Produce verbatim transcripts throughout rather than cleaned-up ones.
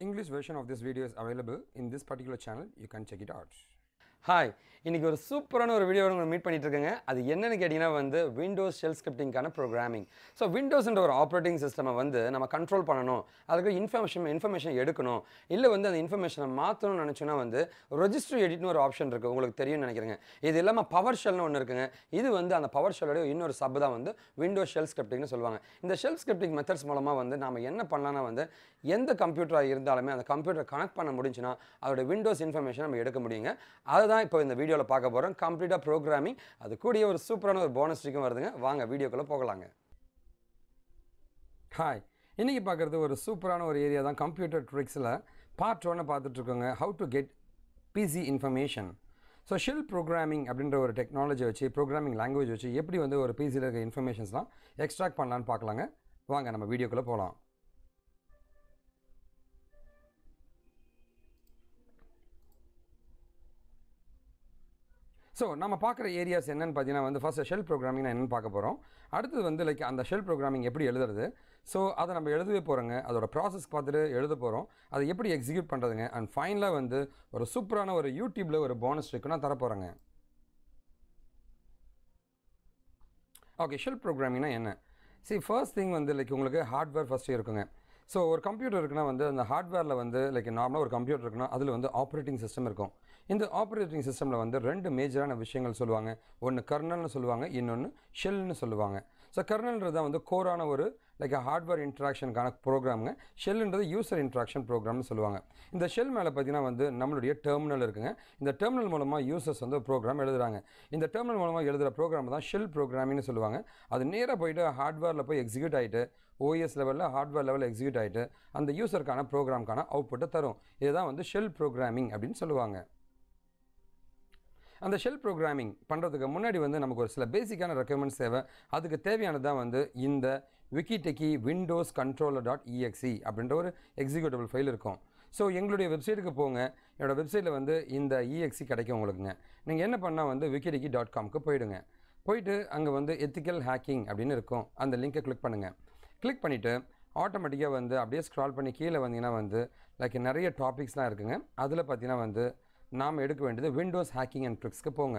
The English version of this video is available in this particular channel. You can check it out. Hi, இன்னைக்கு ஒரு சூப்பரான ஒரு வீடியோவை நம்ம மீட் பண்ணிட்டு இருக்கங்க. அது என்னன்னு கேட்டிங்கன்னா வந்து Windows Shell Scriptingக்கான programming. ஸோ விண்டோஸ்ன்ற ஒரு ஆப்ரேட்டிங் சிஸ்டமை வந்து நம்ம கண்ட்ரோல் பண்ணணும், அதுக்கு இன்ஃபர்மேஷன் இன்ஃபர்மேஷன் எடுக்கணும், இல்லை வந்து அந்த இன்ஃபர்மேஷனை மாற்றணும்னு நினச்சோன்னா வந்து ரெஜிஸ்டர் எடிட்னு ஒரு ஆப்ஷன் இருக்குது, உங்களுக்கு தெரியும்னு நினைக்கிறேங்க. இது இல்லாமல் பவர் ஷெல்னு ஒன்று இருக்குங்க. இது வந்து அந்த பவர் ஷெல்லோட இன்னொரு சப் தான் வந்து Windows Shell Scriptingனு சொல்லுவாங்க. இந்த ஷெல் ஸ்கிரிப்டிங் மெத்தட்ஸ் மூலமாக வந்து நாம் என்ன பண்ணலாம்னா வந்து எந்த கம்ப்யூட்டராக இருந்தாலுமே அந்த கம்ப்யூட்டரை கனெக்ட் பண்ண முடிஞ்சுன்னா அதோட விண்டோஸ் இன்ஃபர்மேஷன் நம்ம எடுக்க முடியுங்க. அதுதான் இப்போ இந்த வீடியோவில் பார்க்க போகிறோம். கம்ப்ளீட்டாக ப்ரோக்ராமிங், அது கூடிய ஒரு சூப்பரான ஒரு போனஸ் ட்ரிக்கும் வருதுங்க. வாங்க வீடியோக்குள்ளே போகலாங்க. ஹாய், இன்றைக்கி பார்க்குறது ஒரு சூப்பரான ஒரு ஏரியா தான். கம்ப்யூட்டர் ட்ரிக்ஸில் பார்ட் ஒன்று பார்த்துட்ருக்கோங்க. How to get PC information. So shell programming அப்படின்ற ஒரு டெக்னாலஜி வச்சு, ப்ரோக்ராமிங் லாங்குவேஜ் வச்சு எப்படி வந்து ஒரு பிசியில் இருக்க இன்ஃபர்மேஷன்ஸ்லாம் எக்ஸ்ட்ராக்ட் பண்ணலான்னு பார்க்கலாங்க. வாங்க நம்ம வீடியோக்குள்ளே போகலாம். ஸோ நம்ம பார்க்குற ஏரியாஸ் என்னென்னு பார்த்தீங்கன்னா வந்து ஃபஸ்ட்டு ஷெல் ப்ரோக்ராமிங் நான் என்னென்னு பார்க்க போகிறோம். அடுத்தது வந்து லைக் அந்த ஷெல் ப்ரோக்ராமிங் எப்படி எழுதுறது, ஸோ அதை நம்ம எழுதவே போகிறோங்க. அதோட ப்ராசஸ் பார்த்துட்டு எழுத போகிறோம், அதை எப்படி எக்ஸிக்யூட் பண்ணுறதுங்க. அண்ட் ஃபைனலாக வந்து ஒரு சூப்பரான ஒரு யூடியூப்பில் ஒரு போனஸ் ட்ரிக் நான் தரப்போகிறேங்க. ஓகே, ஷெல் ப்ரோக்ராமிங்னா என்ன? சரி, ஃபர்ஸ்ட் திங் வந்து லைக் உங்களுக்கு ஹார்ட்வேர் ஃபஸ்ட்டு இருக்குங்க. ஸோ ஒரு கம்ப்யூட்டர் இருக்குன்னா வந்து அந்த ஹார்ட்வேரில் வந்து லைக் நார்மலாக ஒரு கம்ப்யூட்டர் இருக்குன்னா அதில் வந்து ஆப்ரேட்டிங் சிஸ்டம் இருக்கும். இந்த ஆப்ரேட்டிங் சிஸ்டமில் வந்து ரெண்டு மேஜரான விஷயங்கள் சொல்லுவாங்க. ஒன்று கர்னல்னு சொல்லுவாங்க, இன்னொன்று ஷெல்னு சொல்லுவாங்க. ஸோ கர்னல்ன்றது தான் வந்து கோரான ஒரு லைக் ஹார்ட்வேர் இன்ட்ராக்ஷனுக்கான ப்ரோக்ராமுங்க. ஷெல்ன்றது யூசர் இன்ட்ராக்ஷன் ப்ரோக்ராம்னு சொல்லுவாங்க. இந்த ஷெல் மேலே பார்த்தீங்கன்னா வந்து நம்மளுடைய டெர்மினல் இருக்குங்க. இந்த டெர்மினல் மூலமாக யூசர்ஸ் வந்து ப்ரோக்ராம் எழுதுகிறாங்க. இந்த டெர்மினல் மூலமாக எழுதுகிற ப்ரோக்ராம் தான் ஷெல் ப்ரோக்ராமிங்னு சொல்லுவாங்க. அது நேராக போய்ட்டு ஹார்ட்வேரில் போய் எக்ஸிக்யூட் ஆகிட்டு ஓஎஸ் லெவலில் ஹார்ட்வேர் லெவலில் எக்ஸிக்யூட் ஆகிட்டு அந்த யூசருக்கான ப்ரோக்ராமுக்கான அவுட்புட்டை தரும். இதுதான் வந்து ஷெல் ப்ரோக்ராமிங் அப்படின்னு சொல்லுவாங்க. அந்த ஷெல் ப்ரோக்ராமிங் பண்ணுறதுக்கு முன்னாடி வந்து நமக்கு ஒரு சில பேசிக்கான ரெக்குயர்மெண்ட்ஸ் தேவை. அதுக்கு தேவையானது தான் வந்து இந்த wikitechy windows controller dot E X E அப்படின்ற ஒரு எக்ஸிக்யூட்டபிள் ஃபைல் இருக்கும். ஸோ எங்களுடைய வெப்சைட்டுக்கு போங்க. என்னோடய வெப்சைட்டில் வந்து இந்த E X E கிடைக்கும் உங்களுக்குங்க. நீங்கள் என்ன பண்ணால் வந்து wikitechy டாட் காம்க்கு போயிடுங்க. போயிட்டு அங்கே வந்து எத்திக்கல் ஹேக்கிங் அப்படின்னு இருக்கும், அந்த லிங்கை கிளிக் பண்ணுங்கள். கிளிக் பண்ணிவிட்டு ஆட்டோமேட்டிக்காக வந்து அப்படியே ஸ்க்ரால் பண்ணி கீழே வந்தீங்கன்னா வந்து லைக் நிறைய டாபிக்ஸ்லாம் இருக்குங்க. அதில் பார்த்தீங்கன்னா வந்து நாம் எடுக்க வேண்டியது விண்டோஸ் ஹேக்கிங் அண்ட் ட்ரிக்ஸ்க்கு போங்க.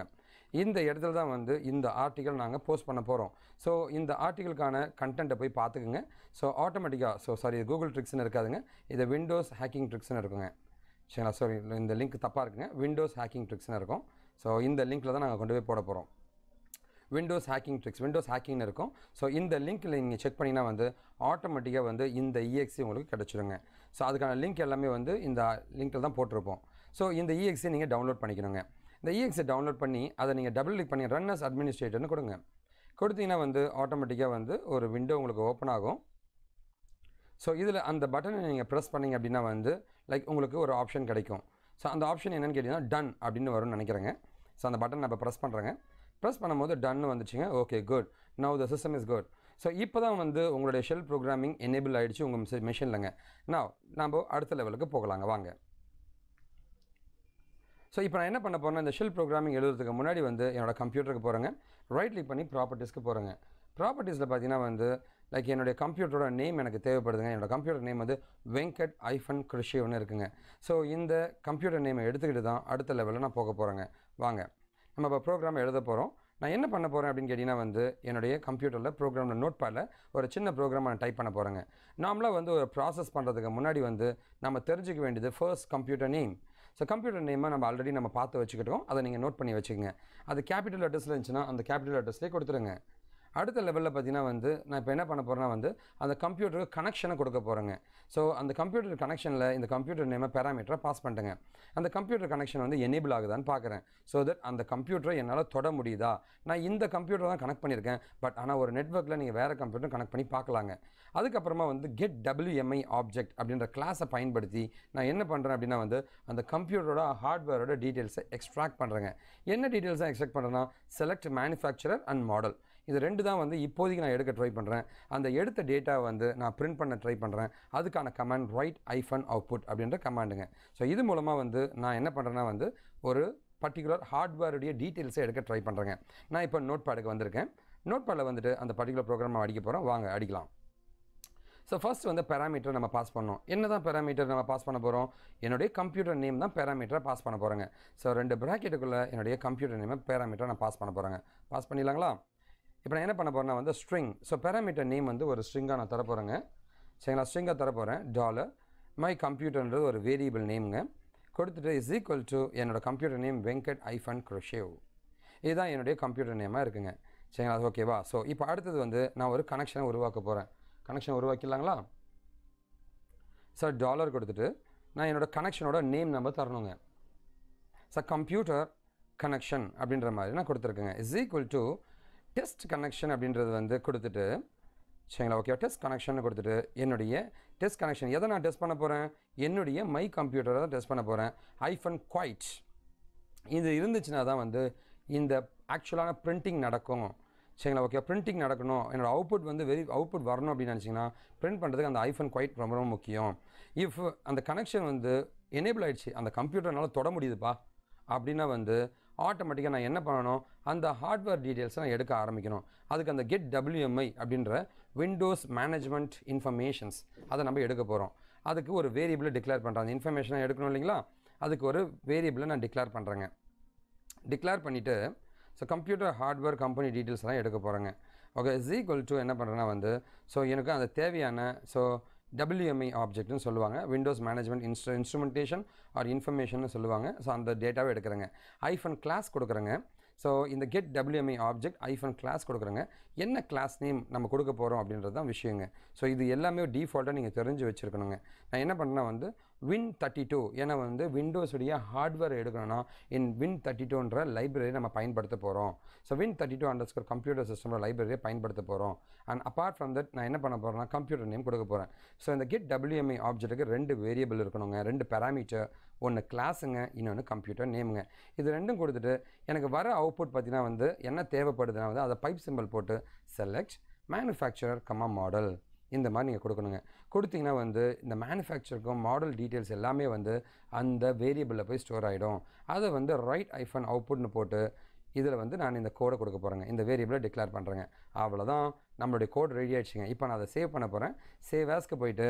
இந்த இடத்துல தான் வந்து இந்த ஆர்டிக்கல் நாங்கள் போஸ்ட் பண்ண போகிறோம். ஸோ இந்த ஆர்டிக்கலுக்கான கண்டென்ட்டை போய் பார்த்துக்குங்க. ஸோ ஆட்டோமேட்டிக்காக ஸோ சாரி கூகுள் ட்ரிக்ஸ்னு இருக்காதுங்க, இது விண்டோஸ் ஹேக்கிங் ட்ரிக்ஸ்னு இருக்குங்க. சரிங்களா? சாரி, இந்த லிங்க் தப்பாக இருக்குங்க. விண்டோஸ் ஹேக்கிங் ட்ரிக்ஸ்னு இருக்கும். ஸோ இந்த லிங்க்கில் தான் நாங்கள் கொண்டு போய் போட போகிறோம். விண்டோஸ் ஹேக்கிங் ட்ரிக்ஸ் விண்டோஸ் ஹேக்கிங்னு இருக்கும். ஸோ இந்த லிங்க்கில் நீங்கள் செக் பண்ணிங்கன்னா வந்து ஆட்டோமேட்டிக்காக வந்து இந்த E X E உங்களுக்கு கிடச்சிருங்க. ஸோ அதுக்கான லிங்க் எல்லாமே வந்து இந்த லிங்க்கில் தான் போட்டிருப்போம். ஸோ இந்த E X E நீங்கள் டவுன்லோட் பண்ணிக்கணுங்க. இந்த E X E டவுன்லோட் பண்ணி அதை நீங்கள் டபுள் கிளிக் பண்ணி ரன் அஸ் அட்மினிஸ்ட்ரேட்டர்னு கொடுங்க. கொடுத்தீங்கன்னா வந்து ஆட்டோமேட்டிக்காக வந்து ஒரு விண்டோ உங்களுக்கு ஓப்பன் ஆகும். ஸோ இதில் அந்த பட்டனை நீங்கள் ப்ரெஸ் பண்ணிங்க அப்படின்னா வந்து லைக் உங்களுக்கு ஒரு ஆப்ஷன் கிடைக்கும். ஸோ அந்த ஆப்ஷன் என்னென்னு கேட்டிங்கன்னா டன் அப்படின்னு வரும்னு நினைக்கிறேங்க. ஸோ அந்த பட்டன் நம்ம ப்ரெஸ் பண்ணுறேங்க. ப்ரெஸ் பண்ணும்போது டன்னு வந்துச்சுங்க. Okay, good, now the system is good. So இப்போ தான் வந்து உங்களுடைய ஷெல் ப்ரோக்ராமிங் எனேபிள் ஆகிடுச்சு உங்கள் மிஷின்லங்க. நான் நம்ம அடுத்த லெவலுக்கு போகலாங்க. வாங்க. ஸோ இப்போ நான் என்ன பண்ண போகிறேன்னா இந்த ஷெல் ப்ரோக்ராமிங் எழுதுறதுக்கு முன்னாடி வந்து என்னோடய கம்ப்யூட்டருக்கு போகிறேங்க. ரைட் கிளிக் பண்ணி ப்ராப்பர்ட்டிஸ்க்கு போகிறேங்க. ப்ராப்பர்ட்டிஸில் பார்த்தீங்கன்னா வந்து லைக் என்னுடைய கம்ப்யூட்டரோட நேம் எனக்கு தேவைப்படுதுங்க. என்னோடய கம்ப்யூட்டர் நேம் வந்து வெங்கட் ஐஃபன் கிருஷிவன்னு இருக்குங்க. ஸோ இந்த கம்ப்யூட்டர் நேமை எடுத்துக்கிட்டு தான் அடுத்த லெவலில் நான் போக போகிறேங்க. வாங்க, நம்ம இப்போ ப்ரோக்ராம் எழுத போகிறோம். நான் என்ன பண்ண போகிறேன் அப்படின்னு கேட்டிங்கன்னா வந்து என்னுடைய கம்ப்யூட்டரில் ப்ரோக்ராமில் நோட் பேடில் ஒரு சின்ன ப்ரோக்ராம் நான் டைப் பண்ண போகிறேங்க. நாமளாக வந்து ஒரு ப்ராசஸ் பண்ணுறதுக்கு முன்னாடி வந்து நம்ம தெரிஞ்சிக்க வேண்டியது first computer name. So computer நேமை நம்ம ஆல்ரெடி நம்ம பார்த்து வச்சுக்கிட்டோம், அதை நீங்கள் நோட் பண்ணி வச்சுக்கோங்க. அது கேபிட்டல் லெட்டர்ஸில் இருந்துச்சுன்னா அந்த கேபிட்டல் லெட்டர்ஸ்லேயே கொடுத்துருங்க. அடுத்த லெவலில் பார்த்தீங்கன்னா வந்து நான் இப்போ என்ன பண்ண போகிறேன்னா வந்து அந்த கம்ப்யூட்டருக்கு கனெக்ஷனை கொடுக்க போகிறேங்க. ஸோ அந்த கம்ப்யூட்டர் கனெக்ஷனில் இந்த கம்ப்யூட்டர் நேமை பேராமீட்டராக பாஸ் பண்ணிட்டேங்க. அந்த கம்ப்யூட்டர் கனெக்ஷன் வந்து எனேபிள் ஆகுதான்னு பார்க்குறேன். ஸோ தட் அந்த கம்ப்யூட்டரை என்னால் தொட முடியுதா. நான் இந்த கம்ப்யூட்டர் தான் கனெக்ட் பண்ணியிருக்கேன், பட் ஆனால் ஒரு நெட்வொர்க்கில் நீங்கள் வேறு கம்ப்யூட்டர் கனெக்ட் பண்ணி பார்க்கலாங்க. அதுக்கப்புறமா வந்து Get-W M I ஆப்ஜெக்ட் அப்படின்ற கிளாஸை பயன்படுத்தி நான் என்ன பண்ணுறேன் அப்படின்னா வந்து அந்த கம்ப்யூட்டரோட ஹார்ட்வேரோட டீட்டெயில்ஸை எக்ஸ்ட்ராக்ட் பண்ணுறேங்க. என்ன டீட்டெயில்ஸ் தான் எக்ஸ்ட்ராக்ட் பண்ணுறேன்னா செலக்ட் மேனுஃபேக்சரர் அண்ட் மாடல், இது ரெண்டு தான் வந்து இப்போதைக்கு நான் எடுக்க ட்ரை பண்ணுறேன். அந்த எடுத்த டேட்டாவை வந்து நான் பிரிண்ட் பண்ண ட்ரை பண்ணுறேன். அதுக்கான கமாண்ட் ரைட் ஐஃபன் அவுட்புட் அப்படின்ற கமாண்டுங்க. ஸோ இது மூலமாக வந்து நான் என்ன பண்ணுறேன்னா வந்து ஒரு பர்டிகுலர் ஹார்ட்வேருடைய டீட்டெயில்ஸை எடுக்க ட்ரை பண்ணுறேங்க. நான் இப்போ நோட் பேடுக்கு வந்திருக்கேன். நோட் பேடில் வந்துட்டு அந்த பர்டிகுலர் ப்ரோக்ராம் அடிக்க போகிறோம். வாங்க, அடிக்கலாம். ஸோ ஸோ ஃபர்ஸ்ட் வந்து பேராமீட்டர் நம்ம பாஸ் பண்ணோம். என்ன தான் பேராமீட்டர் நம்ம பாஸ் பண்ண போகிறோம்? என்னுடைய கம்ப்யூட்டர் நேம் தான் பேராமீட்டரை பாஸ் பண்ண போகிறேங்க. ஸோ ரெண்டு ப்ராக்கெட்டுக்குள்ளே என்னுடைய கம்ப்யூட்டர் நேமை பேராமீட்டரை நான் பாஸ் பண்ண போகிறேங்க. பாஸ் பண்ணிடலாங்களா? இப்போ நான் என்ன பண்ண போகிறேன்னா வந்து ஸ்ட்ரிங். ஸோ பேராமீட்டர் நேம் வந்து ஒரு ஸ்ட்ரிங்காக நான் தரப்போகிறேங்க. சரிங்களா? ஸ்ட்ரிங்காக தரப்போகிறேன். டாலர் மை கம்ப்யூட்டர்ன்றது ஒரு வேரியபிள் நேமுங்க. கொடுத்துட்டு இஸ் ஈக்குவல் டு என்னோடய கம்ப்யூட்டர் நேம் வெங்கட் ஐஃபன் குருஷேவ். இதுதான் என்னுடைய கம்ப்யூட்டர் நேமாக இருக்குங்க. சரிங்களா? ஓகேவா? ஸோ இப்போ அடுத்தது வந்து நான் ஒரு கனெக்ஷனை உருவாக்க போகிறேன். கனெக்ஷன் உருவாக்கிடலாங்களா? சார் டாலர் கொடுத்துட்டு நான் என்னோடய கனெக்ஷனோட நேம் நம்பர் தரணுங்க. சார் கம்ப்யூட்டர் கனெக்ஷன் அப்படின்ற மாதிரி நான் கொடுத்துருக்கேங்க. Is equal to test connection அப்படின்றது வந்து கொடுத்துட்டு, சரிங்களா? ஓகே, டெஸ்ட் கனெக்ஷன் கொடுத்துட்டு என்னுடைய டெஸ்ட் கனெக்ஷன் எதை நான் டெஸ்ட் பண்ண போகிறேன்? என்னுடைய மை கம்ப்யூட்டரை தான் டெஸ்ட் பண்ண போகிறேன். ஐஃபன் குவைட் இது இருந்துச்சுன்னா தான் வந்து இந்த ஆக்சுவலான பிரிண்டிங் நடக்கும். சரிங்களா? ஓகே, பிரிண்டிங் நடக்கணும், என்னோடய அவுட்புட் வந்து வெரி அவுட்புட் வரணும் அப்படின்னு நினச்சிங்கன்னா பிரிண்ட் பண்ணுறதுக்கு அந்த ஐஃபன் குவைட் ரொம்ப ரொம்ப முக்கியம். இஃப் அந்த கனெக்ஷன் வந்து எனேபிள் ஆகிடுச்சு, அந்த கம்ப்யூட்டர்னால தொட முடியுதுப்பா அப்படின்னா வந்து ஆட்டோமேட்டிக்காக நான் என்ன பண்ணணும், அந்த ஹார்ட்வேர் டீட்டெயில்ஸை நான் எடுக்க ஆரம்பிக்கணும். அதுக்கு அந்த கெட் டபிள்யூஎம்ஐ அப்படின்ற விண்டோஸ் மேனேஜ்மெண்ட் இன்ஃபர்மேஷன்ஸ் அதை நம்ம எடுக்க போகிறோம். அதுக்கு ஒரு வேரியபிளை டிக்ளேர் பண்ணுறேன். அந்த இன்ஃபர்மேஷனாக எடுக்கணும் இல்லைங்களா? அதுக்கு ஒரு வேரியபிளை நான் டிக்ளேர் பண்ணுறேங்க. டிக்ளேர் பண்ணிவிட்டு ஸோ கம்ப்யூட்டர் ஹார்ட்வேர் கம்பெனி டீட்டெயில்ஸ்லாம் எடுக்க போகிறேங்க. ஓகே, இஸ் ஈக்குவல் டு என்ன பண்ணுறேன்னா வந்து ஸோ எனக்கு அந்த தேவையான ஸோ டபிள்யூஎம்ஐ ஆப்ஜெக்ட்னு சொல்லுவாங்க, Windows management instru instrumentation or information சொல்லுவாங்க. ஸோ அந்த டேட்டாவை எடுக்கிறேங்க. ஐஃபன் கிளாஸ் கொடுக்குறேங்க. ஸோ இந்த get WMI object hyphen class கொடுக்குறேங்க. என்ன கிளாஸ் நேம் நம்ம கொடுக்க போகிறோம் அப்படின்றது தான் விஷயங்க. ஸோ இது எல்லாமே டிஃபால்ட்டாக நீங்கள் தெரிஞ்சு வச்சுருக்கணுங்க. நான் என்ன பண்ணேன்னா வந்து வின் தேர்ட்டி டூ ஏன்னா வந்து விண்டோஸுடைய ஹார்ட்வேர் எடுக்கணும்னா இன் வின் தேர்ட்டி டூன்ற லைப்ரரி நம்ம பயன்படுத்த போகிறோம். So win thirty two underscore computer சிஸ்டமோட லைப்ரரியை பயன்படுத்த போகிறோம். அண்ட் அப்பார்ட் ஃப்ரம் தட் நான் என்ன பண்ண போகிறேன்னா கம்ப்யூட்டர் நேம் கொடுக்க போகிறேன். ஸோ இந்த கெட் டபிள்யூஎம்ஐ ஆப்ஜெக்ட்டுக்கு ரெண்டு வேரியபிள் இருக்கணுங்க, ரெண்டு பேராமீட்டர், ஒன்று கிளாஸுங்க, இன்னொன்று கம்ப்யூட்டர் நேமுங்க. இது ரெண்டும் கொடுத்துட்டு எனக்கு வர அவுட்புட் பார்த்தீங்கன்னா வந்து என்ன தேவைப்படுதுன்னா வந்து அதை பைப் சிம்பிள் போட்டு செலக்ட் மேனுஃபேக்சரர் கமா மாடல் இந்த மாதிரி நீங்கள் கொடுக்கணுங்க. கொடுத்தீங்கன்னா வந்து இந்த மேனுஃபேக்சருக்கும் மாடல் டீட்டெயில்ஸ் எல்லாமே வந்து அந்த வேரியபிளில் போய் ஸ்டோர் ஆகிடும். அதை வந்து ரைட் ஐஃபன் அவுட்புட்னு போட்டு இதில் வந்து நான் இந்த கோடை கொடுக்க போகிறேங்க. இந்த வேரியபிளை டிக்ளேர் பண்ணுறேங்க. அவ்வளோதான், நம்மளுடைய கோட் ரெடி ஆகிடுச்சுங்க. இப்போ நான் அதை சேவ் பண்ண போகிறேன். சேவ் ஆஸ்க்கு போயிட்டு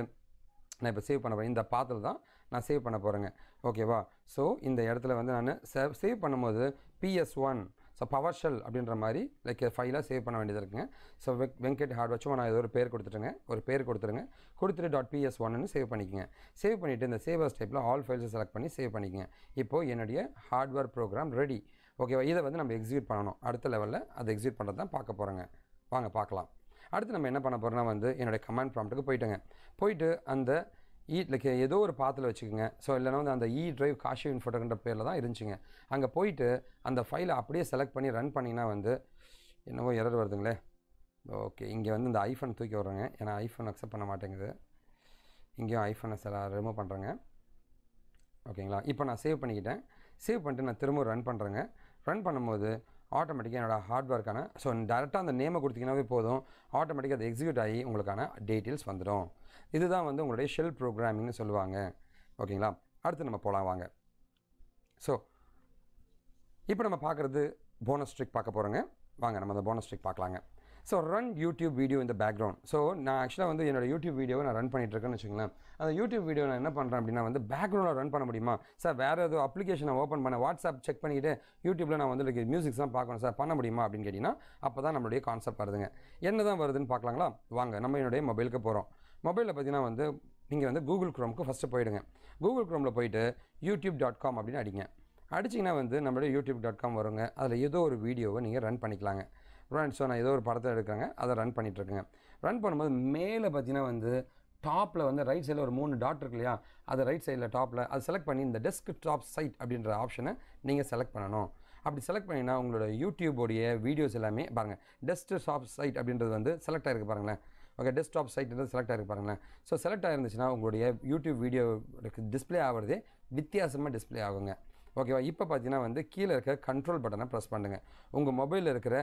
நான் இப்போ சேவ் பண்ண போகிறேன். இந்த பாத்தில் தான் நான் சேவ் பண்ண போகிறேங்க. ஓகேவா? ஸோ இந்த இடத்துல வந்து நான் சேவ் சேவ் பண்ணும்போது PS one so power shell அப்படின்ற மாதிரி லைக் ஃபைலாக சேவ் பண்ண வேண்டியது இருக்குங்க. ஸோ வெங் வெங்கட் ஹார்ட் வச்சும் நான் ஏதோ ஒரு பேர் கொடுத்துட்டுங்க, ஒரு பேர் கொடுத்துருங்க. கொடுத்துட்டு டாட் பிஎஸ் ஒன்னு சேவ் பண்ணிக்கோங்க. சேவ் பண்ணிவிட்டு இந்த சேவர்ஸ் டைப்பில் ஆல் ஃபைல்ஸை செலக்ட் பண்ணி சேவ் பண்ணிக்கோங்க. இப்போது என்னுடைய ஹார்ட்வேர் ப்ரோக்ராம் ரெடி. ஓகேவா? இதை வந்து நம்ம எக்ஸிக்யூட் பண்ணணும். அடுத்த லெவலில் அதை எக்ஸிக்யூட் பண்ணுறது தான் பார்க்க போகிறோங்க. வாங்க பார்க்கலாம். அடுத்து நம்ம என்ன பண்ண போகிறோன்னா வந்து என்னுடைய கமாண்ட் ப்ராம்ப்ட்டுக்கு போயிட்டுங்க. போயிட்டு அந்த ஈ லைக் ஏதோ ஒரு பாத்தில் வச்சுக்கோங்க. ஸோ இல்லைனா வந்து அந்த இ ட்ரைவ் காஷி இன்ஃபோட்டோன்ற பேரில் தான் இருந்துச்சுங்க. அங்கே போயிட்டு அந்த ஃபைலை அப்படியே செலக்ட் பண்ணி ரன் பண்ணிங்கன்னா வந்து என்னவோ எரர் வருதுங்களே. ஓகே, இங்கே வந்து இந்த ஐஃபோன் தூக்கி வர்றேங்க. ஏன்னா ஐஃபோன் அக்செப்ட் பண்ண மாட்டேங்குது. இங்கேயும் ஐஃபோனை சில ரிமூவ் பண்ணுறேங்க. ஓகேங்களா? இப்போ நான் சேவ் பண்ணிக்கிட்டேன். சேவ் பண்ணிட்டு நான் திரும்ப ரன் பண்ணுறேங்க. ரன் பண்ணும்போது ஆட்டோமேட்டிக்காக என்னோடய ஹார்ட்வேர்க்கான ஸோ டேரெக்டாக அந்த நேமை கொடுத்தீங்கன்னாவே போதும், ஆட்டோமேட்டிக்காக அது எக்ஸிக்யூட் ஆகி உங்களுக்கான டீட்டெயில்ஸ் வந்துடும். இதுதான் வந்து உங்களுடைய ஷெல் ப்ரோக்ராமிங்னு சொல்லுவாங்க. ஓகேங்களா? அடுத்து நம்ம போகலாம் வாங்க. ஸோ இப்போ நம்ம பார்க்குறது போனஸ் ட்ரிக் பார்க்க போகிறோங்க. வாங்க நம்ம அந்த போனஸ் ட்ரிக் பார்க்கலாங்க. ஸோ ரன் யூடியூப் வீடியோ இந்த பேக்ரவுண்ட். ஸோ நான் ஆக்சுவலாக வந்து என்னோடய யூடியூப் வீடியோவை நான் ரன் பண்ணிட்டுருக்கேன்னு வச்சுக்கோங்களேன். அந்த யூடியூப் வீடியோ நான் என்ன பண்ணுறேன் அப்படின்னா வந்து பேக்ரவுண்டில் ரன் பண்ண முடியுமா சார்? வேறு ஏதோ அப்ளிகேஷனை ஓப்பன் பண்ண வாட்ஸ்அப் செக் பண்ணிக்கிட்டு யூடியூப்பில் நான் வந்து லைக் மியூசிக்ஸ் தான் பார்க்கணும் சார், பண்ண முடியுமா அப்படின்னு கேட்டிங்கன்னா அப்போ தான் நம்மளுடைய கான்செப்ட் வருதுங்க. என்ன தான் வருதுன்னு பார்க்கலாங்களா? வாங்க நம்ம என்னுடைய மொபைலுக்கு போகிறோம். மொபைலில் பார்த்தீங்கன்னா வந்து நீங்கள் வந்து கூகுள் க்ரோமுக்கு ஃபஸ்ட்டு போயிடுங்க. கூகுள் க்ரோமில் போயிட்டு யூடியூப் டாட் காம் அப்படின்னு அடிங்க. அடிச்சிங்கன்னா வந்து நம்மளுடைய யூடியூப் டாட் காம் வருங்க. அதில் ஏதோ ஒரு வீடியோவை நீங்கள் ரன் பண்ணிக்கலாங்க. ரன் ஸோ நான் ஏதோ ஒரு படத்தை எடுக்கிறேங்க, அதை ரன் பண்ணிகிட்ருக்கேங்க. ரன் பண்ணும்போது மேலே பார்த்தீங்கன்னா வந்து டாப்பில் வந்து ரைட் சைடில் ஒரு மூணு டாட் இருக்கு இல்லையா? அதை ரைட் சைடில் டாப்பில் அதை செலக்ட் பண்ணி இந்த டெஸ்க் டாப் சைட் அப்படின்ற ஆப்ஷனை நீங்கள் செலக்ட் பண்ணணும். அப்படி செலக்ட் பண்ணிங்கன்னா உங்களோட யூடியூபோடைய வீடியோஸ் எல்லாமே பாருங்கள். டெஸ்க் டாப் சைட் அப்படின்றது வந்து செலக்ட் ஆகிருக்கு பாருங்களேன். ஓகே, டெஸ்க்டாப் சைட்ன்றது செலக்ட் ஆகிருக்கு பாருங்களேன். ஸோ செலக்ட் ஆகிருந்துச்சுன்னா உங்களுடைய யூடியூப் வீடியோ டிஸ்பிளே ஆகிறதே வித்தியாசமாக டிஸ்பிளே ஆகுங்க. ஓகேவா? இப்போ பார்த்தீங்கன்னா வந்து கீழே இருக்கிற கண்ட்ரோல் பட்டனை ப்ரெஸ் பண்ணுங்கள். உங்கள் மொபைலில் இருக்கிற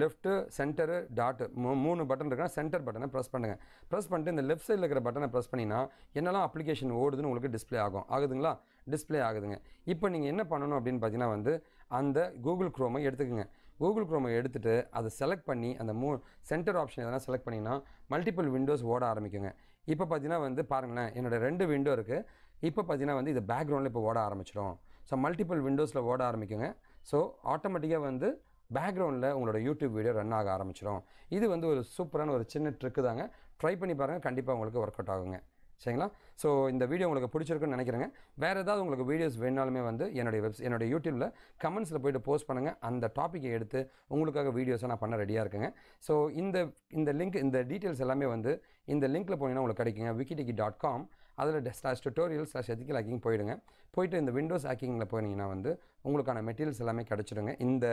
லெஃப்ட்டு சென்டரு டாட்டு மூ மூணு பட்டன் இருக்குன்னா சென்டர் பட்டனை ப்ரெஸ் பண்ணுங்கள். ப்ரெஸ் பண்ணிட்டு இந்த லெஃப்ட் சைடில் இருக்கிற பட்டனை ப்ரெஸ் பண்ணிங்கன்னா என்னெல்லாம் அப்ளிகேஷன் ஓடுதுன்னு உங்களுக்கு டிஸ்பிளே ஆகும். ஆகுதுங்களா? டிஸ்பிளே ஆகுதுங்க. இப்போ நீங்கள் என்ன பண்ணணும் அப்படின்னு பார்த்தீங்கன்னா வந்து அந்த கூகுள் க்ரோமை எடுத்துக்கோங்க. கூகுள் க்ரோமை எடுத்துகிட்டு அதை செலக்ட் பண்ணி அந்த மூ சென்டர் ஆப்ஷன் எதனா செலக்ட் பண்ணிங்கன்னா மல்டிபிள் விண்டோஸ் ஓட ஆரம்பிக்குங்க. இப்போ பார்த்தீங்கன்னா வந்து பாருங்களேன், என்னோடய ரெண்டு விண்டோ இருக்குது. இப்போ பார்த்தீங்கன்னா வந்து இது பேக்ரவுண்டில் இப்போ ஓட ஆரம்பிச்சிடும். ஸோ மல்டிபிள் விண்டோஸில் ஓட ஆரம்பிக்குங்க. ஸோ ஆட்டோமேட்டிக்காக வந்து பேக்ரவுண்டில் உங்களோட யூடியூப் வீடியோ ரன் ஆக ஆரம்பிச்சிடும். இது வந்து ஒரு சூப்பரான ஒரு சின்ன ட்ரிக்கு தாங்க. ட்ரை பண்ணி பாருங்கள், கண்டிப்பாக உங்களுக்கு ஒர்க் அவுட் ஆகுங்க. சரிங்களா? ஸோ இந்த வீடியோ உங்களுக்கு பிடிச்சிருக்குன்னு நினைக்கிறேங்க. வேறு ஏதாவது உங்களுக்கு வீடியோஸ் வேணாலுமே வந்து என்னுடைய வெப்ஸ் என்னுடைய யூடியூப்பில் கமெண்ட்ஸில் போய்ட்டு போஸ்ட் பண்ணுங்கள். அந்த டாப்பிக்கை எடுத்து உங்களுக்காக வீடியோஸை நான் பண்ண ரெடியாக இருக்குங்க. ஸோ இந்த இந்த லிங்க் இந்த டீட்டெயில்ஸ் எல்லாமே வந்து இந்த லிங்க்கில் போனீங்கன்னா உங்களுக்கு கிடைக்குங்க. விக்கிடெக்கி டாட் காம் அதில் slash tutorial slash ethical hacking போயிடுங்க. போய்ட்டு இந்த விண்டோஸ் ஹேக்கிங்கில் போனீங்கன்னா வந்து உங்களுக்கான மெட்டீரியல்ஸ் எல்லாமே கிடச்சிடுங்க. இந்த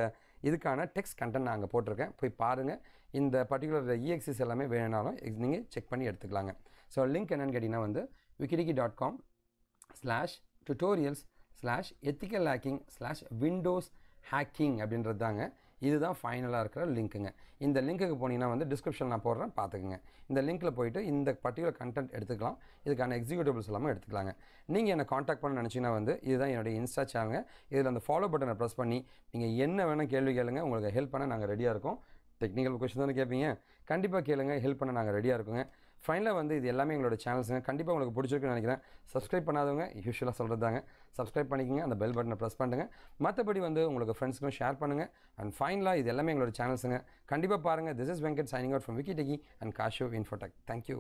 இதுக்கான டெக்ஸ்ட் கண்டென்ட் நான் அங்கே போட்டிருக்கேன், போய் பாருங்கள். இந்த பர்டிகுலர் இஎக்ஸிஸ் எல்லாமே வேணுனாலும் நீங்கள் செக் பண்ணி எடுத்துக்கலாங்க. ஸோ லிங்க் என்னென்னு கேட்டிங்கன்னா வந்து Wikitechy dot com slash tutorials slash ethical hacking slash Windows hacking அப்படின்றது தாங்க. இதுதான் ஃபைனலாக இருக்கிற லிங்க்குங்க. இந்த லிங்க்குக்கு போனீங்கன்னா வந்து டிஸ்கிரிப்ஷன் நான் போடுறேன், பார்த்துக்குங்க. இந்த லிங்க்கில் போய்ட்டு இந்த பர்டிகுலர் கண்டென்ட் எடுத்துக்கலாம், இதுக்கான எக்ஸிக்யூட்டிவ்ஸ் எல்லாமே எடுத்துக்கலாங்க. நீங்கள் என்னை காண்டாக்ட் பண்ண நினச்சிங்கன்னா வந்து இதுதான் என்னுடைய இன்ஸ்டா சேனலுங்க. இதில் அந்த ஃபாலோ பட்டனை ப்ரெஸ் பண்ணி நீங்கள் என்ன வேணால் கேள்வி கேளுங்க, உங்களுக்கு ஹெல்ப் பண்ண நாங்கள் ரெடியாக இருக்கோம். டெக்னிக்கல் கொஸ்டின் தானே கேட்பீங்க, கண்டிப்பாக கேளுங்க, ஹெல்ப் பண்ண நாங்கள் ரெடியாக இருக்குங்க. ஃபைனலாக வந்து இது எல்லாமே எங்களோட சேனல்ஸுங்க. கண்டிப்பாக உங்களுக்கு பிடிச்சிருக்குன்னு நினைக்கிறேன். சப்ஸ்கிரைப் பண்ணாதவங்க யூஸ்வலாக சொல்கிறது தாங்க, சப்ஸ்கிரைப் பண்ணிக்கங்க, அந்த பெல் பட்டனை ப்ரெஸ் பண்ணுங்க. மற்றபடி வந்து உங்களுக்கு ஃப்ரெண்ட்ஸுக்கும் ஷேர் பண்ணுங்கள். அண்ட் ஃபைனலாக இது எல்லாமே எங்களோட சேனல்ஸுங்க, கண்டிப்பாக பாருங்கள். This is Venkat signing out from Wikitechy and Kaashiv Infotech. Thank you.